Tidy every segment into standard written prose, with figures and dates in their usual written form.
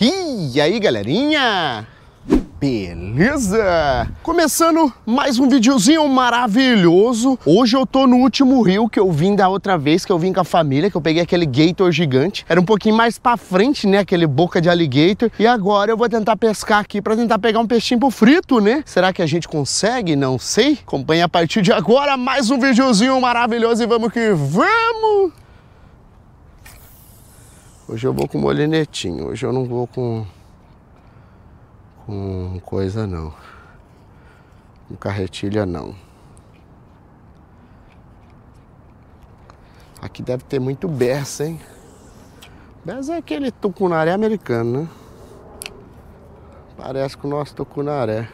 E aí, galerinha? Beleza? Começando mais um videozinho maravilhoso. Hoje eu tô no último rio que eu vim da outra vez, que eu vim com a família, que eu peguei aquele gator gigante. Era um pouquinho mais pra frente, né? Aquele boca de alligator. E agora eu vou tentar pescar aqui pra tentar pegar um peixinho pro frito, né? Será que a gente consegue? Não sei. Acompanha a partir de agora mais um videozinho maravilhoso e vamos que vamos! Hoje eu vou com molinetinho. Hoje eu não vou com coisa não, com carretilha não. Aqui deve ter muito berça, hein? Berça é aquele tucunaré americano, né? Parece com o nosso tucunaré.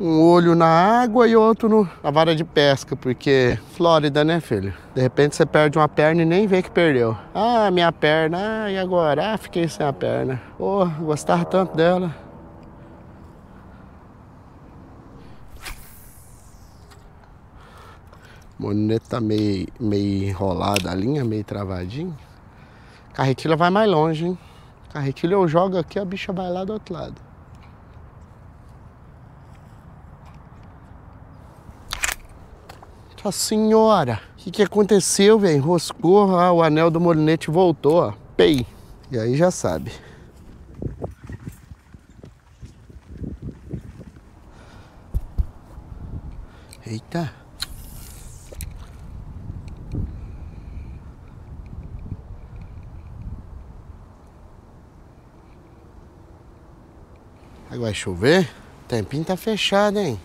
Um olho na água e outro na vara de pesca, porque Flórida, né, filho? De repente você perde uma perna e nem vê que perdeu. Ah, minha perna, e agora? Ah, fiquei sem a perna. Oh, gostava tanto dela. Moneta tá meio enrolada, a linha meio travadinha. Carretilha vai mais longe, hein? Carretilha eu jogo aqui, a bicha vai lá do outro lado. Nossa senhora, o que aconteceu, velho? Enroscou, ah, o anel do molinete voltou, ó. Pei. E aí já sabe. Eita. Agora vai chover? O tempinho tá fechado, hein?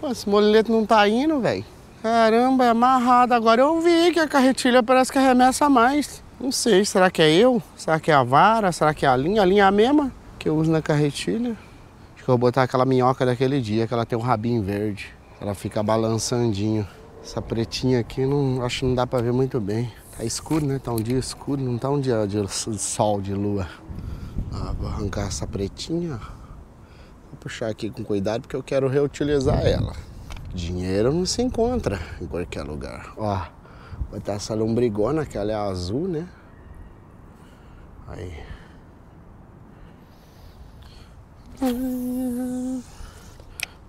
Pô, esse molinete não tá indo, velho. Caramba, é amarrado. Agora eu vi que a carretilha parece que arremessa mais. Não sei, será que é eu? Será que é a vara? Será que é a linha? A linha é a mesma que eu uso na carretilha. Acho que eu vou botar aquela minhoca daquele dia, que ela tem um rabinho verde. Ela fica balançandinho. Essa pretinha aqui, não, acho que não dá pra ver muito bem. Tá escuro, né? Tá um dia escuro, não tá um dia de sol, de lua. Ah, vou arrancar essa pretinha, ó. Puxar aqui com cuidado porque eu quero reutilizar ela. Dinheiro não se encontra em qualquer lugar. Ó, botar essa lombrigona, que ela é azul, né? Aí.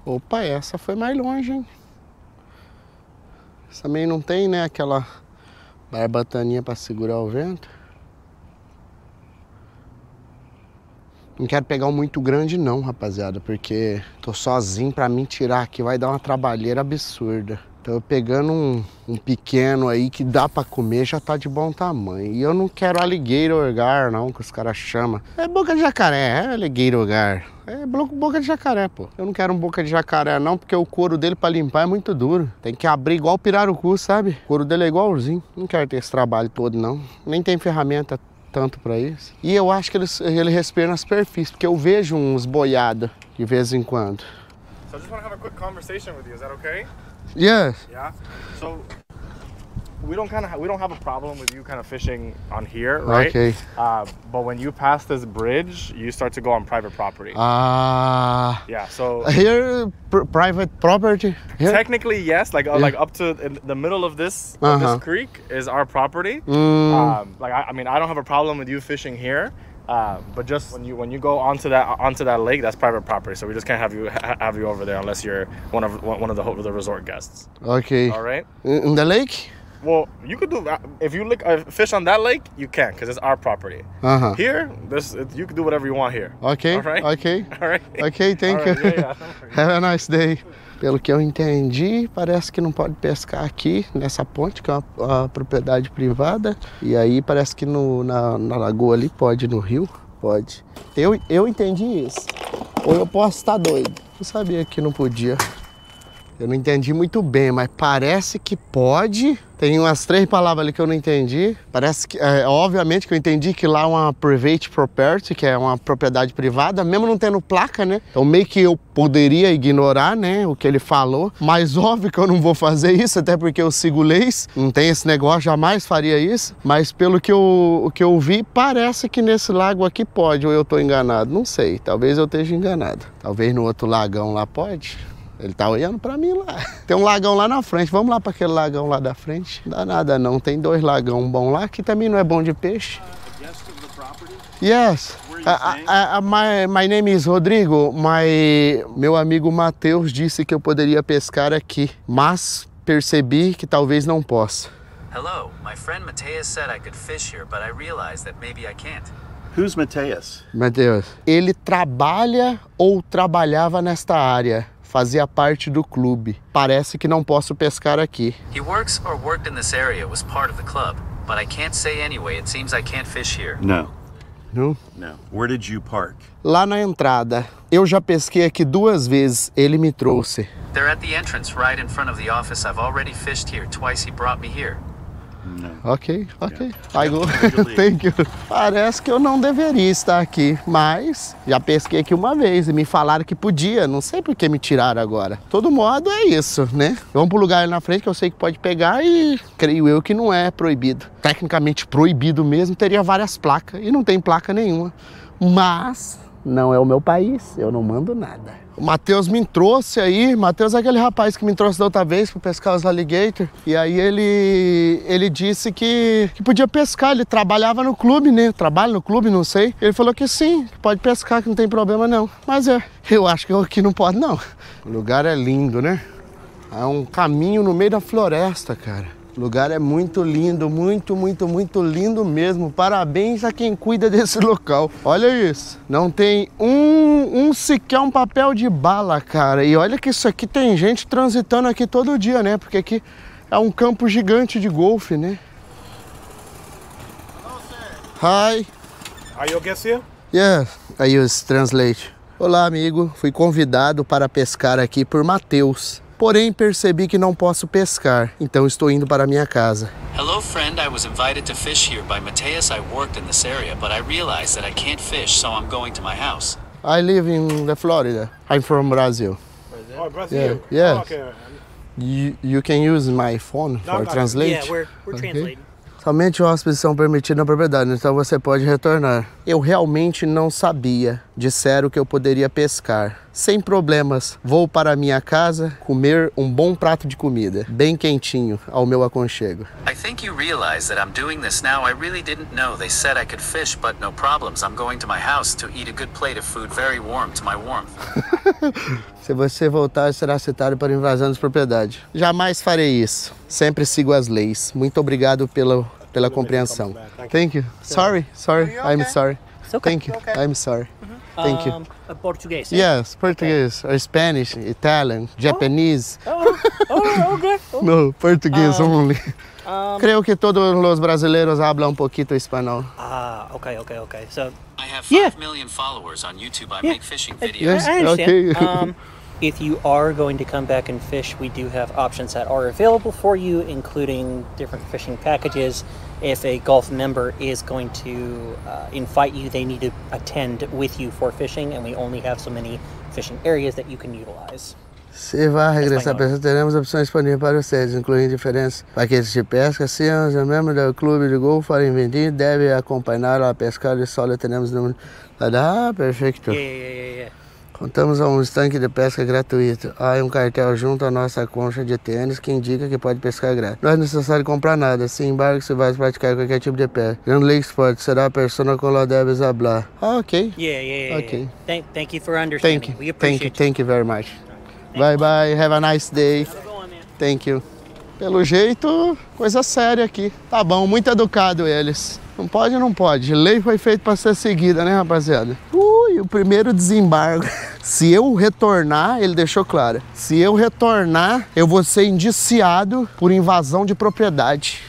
Opa, essa foi mais longe, hein? Essa também não tem, né? Aquela barbataninha para segurar o vento. Não quero pegar um muito grande não, rapaziada, porque tô sozinho, pra mim tirar aqui vai dar uma trabalheira absurda. Então eu pegando um pequeno aí que dá pra comer, já tá de bom tamanho. E eu não quero alligator gar não, que os caras chamam. É boca de jacaré, é alligator gar. É boca de jacaré, pô. Eu não quero um boca de jacaré não, porque o couro dele pra limpar é muito duro. Tem que abrir igual o pirarucu, sabe? O couro dele é igualzinho. Não quero ter esse trabalho todo não. Nem tem ferramenta tanto para isso. E eu acho que ele respira na superfície, porque eu vejo uns boiados de vez em quando. So I just want to have a quick conversation with you. Is that okay? Yeah. Yeah. So we don't have a problem with you kind of fishing on here, right? Okay. But when you pass this bridge, you start to go on private property. Ah. Yeah. So here, private property. Here? Technically, yes. Like, yeah. Like up to in the middle of this, this creek is our property. Mm. Like I mean, I don't have a problem with you fishing here. But just when you go onto that lake, that's private property. So we just can't have you over there unless you're one of the resort guests. Okay. All right. In the lake. Well, you could do that. If you fish on that lake, you can, because it's our property. Uh-huh. Here, you can do whatever you want here. Okay. All right? Okay. All right. Okay, thank you. Right, yeah, yeah. Have a nice day. Pelo que eu entendi, parece que não pode pescar aqui nessa ponte, que é uma propriedade privada. E aí parece que na lagoa ali pode, no rio pode. Eu entendi isso. Ou eu posso estar doido. Eu sabia que não podia. Eu não entendi muito bem, mas parece que pode. Tem umas 3 palavras ali que eu não entendi. Parece que, obviamente que eu entendi que lá é uma private property, que é uma propriedade privada, mesmo não tendo placa, né? Então meio que eu poderia ignorar, né, o que ele falou. Mas óbvio que eu não vou fazer isso, até porque eu sigo leis. Não tem esse negócio, jamais faria isso. Mas pelo que eu vi, parece que nesse lago aqui pode. Ou eu tô enganado, não sei. Talvez eu esteja enganado. Talvez no outro lagão lá pode. Ele tá olhando pra mim lá. Tem um lagão lá na frente, vamos lá pra aquele lagão lá da frente. Não dá nada não, tem dois lagão bons lá, que também não é bom de peixe. Yes, my name is Rodrigo. Meu amigo Mateus disse que eu poderia pescar aqui, mas percebi que talvez não possa. Hello, my friend Mateus said I could fish here, but I realized that maybe I can't. Who's Mateus? Mateus. Ele trabalha ou trabalhava nesta área. Fazia parte do clube. Parece que não posso pescar aqui. He works or worked in this area, was part of the club, but I can't say anyway. It seems I can't fish here. No. No? No. Where did you park? Lá na entrada. Eu já pesquei aqui duas vezes. Ele me trouxe. They're at the entrance, right in front of the office. I've already fished here twice. He brought me here. Não. Ok. Yeah. I go. Thank you. Parece que eu não deveria estar aqui, mas já pesquei aqui uma vez e me falaram que podia. Não sei por que me tiraram agora. Todo modo é isso, né? Vamos pro lugar ali na frente que eu sei que pode pegar e creio eu que não é proibido. Tecnicamente proibido mesmo, teria várias placas e não tem placa nenhuma. Mas não é o meu país, eu não mando nada. O Mateus me trouxe aí, Mateus é aquele rapaz que me trouxe da outra vez para pescar os alligator. E aí ele disse que podia pescar, ele trabalhava no clube, né? Trabalha no clube, não sei. Ele falou que sim, que pode pescar, que não tem problema não. Mas eu acho que aqui não pode não. O lugar é lindo, né? É um caminho no meio da floresta, cara. O lugar é muito lindo, muito lindo mesmo. Parabéns a quem cuida desse local. Olha isso. Não tem sequer um papel de bala, cara. E olha que isso aqui tem gente transitando aqui todo dia, né? Porque aqui é um campo gigante de golfe, né? Hi. Are you here? Yeah, I use translate. Olá, amigo. Fui convidado para pescar aqui por Mateus. Porém, percebi que não posso pescar, então estou indo para minha casa. Hello friend, I was invited to fish here by Mateus. I worked in this area, but I realized that I can't fish, so I'm going to my house. I live in the Florida. I'm from Brazil. Brazil? Oh, Brazil. Yeah. Yes. Oh, okay. You can use my phone for translate. Yeah, we're translating. Somente hóspedes são permitidos na propriedade, então você pode retornar. Eu realmente não sabia. Disseram que eu poderia pescar. Sem problemas, vou para minha casa comer um bom prato de comida, bem quentinho, ao meu aconchego. I think you realize that I'm doing this now. I really didn't know. They said I could fish, but no problems. I'm going to my house to eat a good plate of food, very warm to my warmth. Se você voltar, será citado para invasão de propriedade. Jamais farei isso. Sempre sigo as leis. Muito obrigado pela compreensão. Thank you. Sorry. I'm sorry. Thank you. I'm sorry. Thank you. Portuguese? Yes, Portuguese, okay. Or Spanish, Italian, Japanese. Okay. No, Portuguese only. Creo que todos los brasileiros hablan un poquito espanol. Okay. So I have 5 million followers on YouTube. I make fishing videos. Yes, I understand. Okay. If you are going to come back and fish, we do have options that are available for you, including different fishing packages. If a golf member is going to invite you, they need to attend with you for fishing, and we only have so many fishing areas that you can utilize. Se vai regressar para pesca, teremos opções disponíveis para vocês, incluindo diferentes paquetes de pesca. Se os membros do clube de golfe forem vendidos, deve acompanhar a pescar de solo. Teremos número. Ah, perfeito. Yeah. Contamos um estanque de pesca gratuito. Há um cartel junto à nossa concha de tênis que indica que pode pescar grátis. Não é necessário comprar nada. Se embarque, se vai praticar qualquer tipo de pesca. Grand Lake Sport será a persona com la debes hablar. Ah, ok. Okay. Thank you for understanding. Thank you. We appreciate you. Thank you very much. Bye. Have a nice day. Thank you. Pelo jeito, coisa séria aqui. Tá bom, muito educado eles. Não pode. Lei foi feita para ser seguida, né, rapaziada? O primeiro desembargo. Se eu retornar, ele deixou claro. Se eu retornar, eu vou ser indiciado por invasão de propriedade.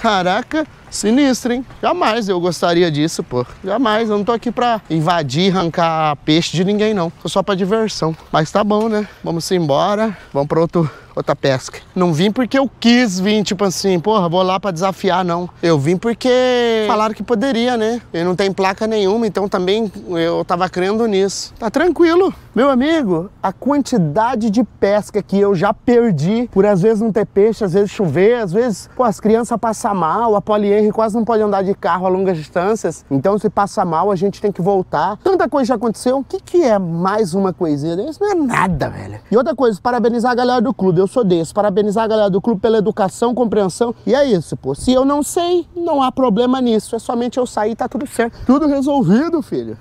Caraca, sinistro, hein? Jamais eu gostaria disso, pô. Jamais, eu não tô aqui pra invadir, arrancar peixe de ninguém, não. Tô só pra diversão. Mas tá bom, né? Vamos embora, vamos pra outro... outra pesca. Não vim porque eu quis vir, tipo assim, porra, vou lá pra desafiar, não. Eu vim porque falaram que poderia, né? Eu não tenho placa nenhuma, então também eu tava crendo nisso. Tá tranquilo. Meu amigo, a quantidade de pesca que eu já perdi por às vezes não ter peixe, às vezes chover, às vezes, pô, as crianças passam mal, a Polyana quase não pode andar de carro a longas distâncias, então se passa mal a gente tem que voltar. Tanta coisa já aconteceu, o que que é mais uma coisinha? Isso não é nada, velho. E outra coisa, parabenizar a galera do clube, eu sou desse, parabenizar a galera do clube pela educação, compreensão, e é isso, pô. Se eu não sei, não há problema nisso, é somente eu sair e tá tudo certo. Tudo resolvido, filho.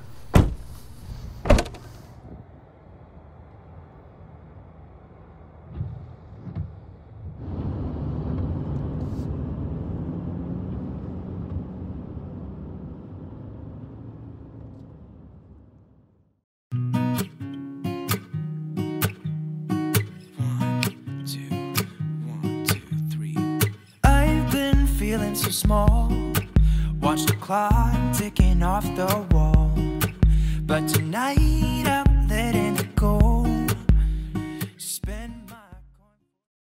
So small, watch the clock ticking off the wall, but tonight I'm letting it go.